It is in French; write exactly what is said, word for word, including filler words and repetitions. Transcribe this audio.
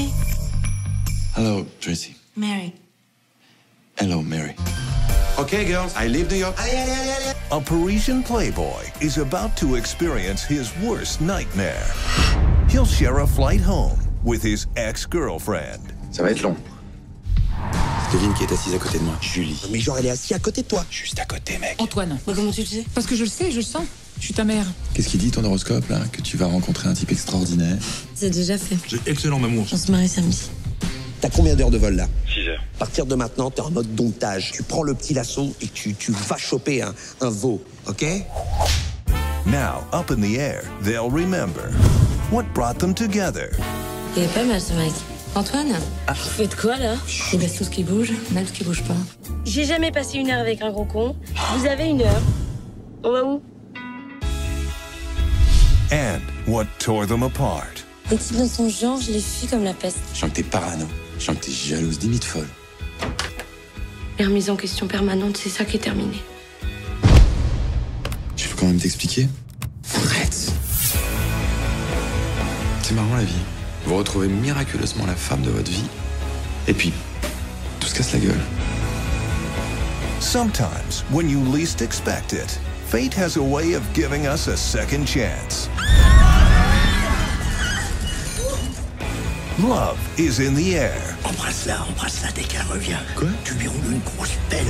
Hi. Hello, Tracy. Mary. Hello, Mary. Okay, girls, I leave New York. A Parisian playboy is about to experience his worst nightmare. He'll share a flight home with his ex-girlfriend. Ça va être long. Devine qui est assise à côté de moi. Julie. Mais genre, elle est assise à côté de toi. Juste à côté, mec. Antoine. Bah, comment tu le sais? Parce que je le sais, je le sens. Je suis ta mère. Qu'est-ce qu'il dit, ton horoscope, là? Que tu vas rencontrer un type extraordinaire. C'est déjà fait. C'est excellent, maman. On se marie samedi. T'as combien d'heures de vol, là? six heures. À partir de maintenant, t'es en mode domptage. Tu prends le petit lasso et tu, tu vas choper un, un veau, OK? Now, up in the air, they'll remember what brought them together. Il est pas mal, ce mec. Antoine, ah. Tu fais de quoi, là? Il baisse tout ce qui bouge, même ce qui bouge pas. J'ai jamais passé une heure avec un gros con. Vous avez une heure. On va où? And what tore them apart. Les types dans son genre, je les fuis comme la peste. Je sens que t'es parano. Je sens que t'es jalouse, limite folle. La remise en question permanente, c'est ça qui est terminé. Je veux quand même t'expliquer. Arrête. C'est marrant, la vie. Vous retrouvez miraculeusement la femme de votre vie. Et puis, tout se casse la gueule. Sometimes, when you least expect it, fate has a way of giving us a second chance. Love is in the air. Embrasse-la, embrasse-la dès qu'elle revient. Quoi? Tu lui roules une grosse pelle.